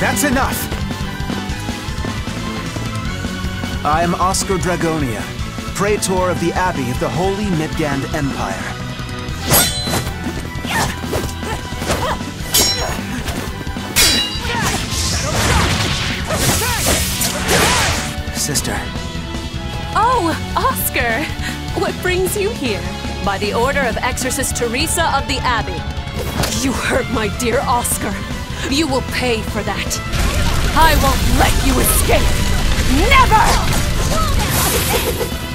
That's enough! I am Oscar Dragonia, Praetor of the Abbey of the Holy Midgand Empire. Sister. Oh, Oscar! What brings you here? By the order of Exorcist Teresa of the Abbey. You hurt my dear Oscar. You will pay for that. I won't let you escape. Never!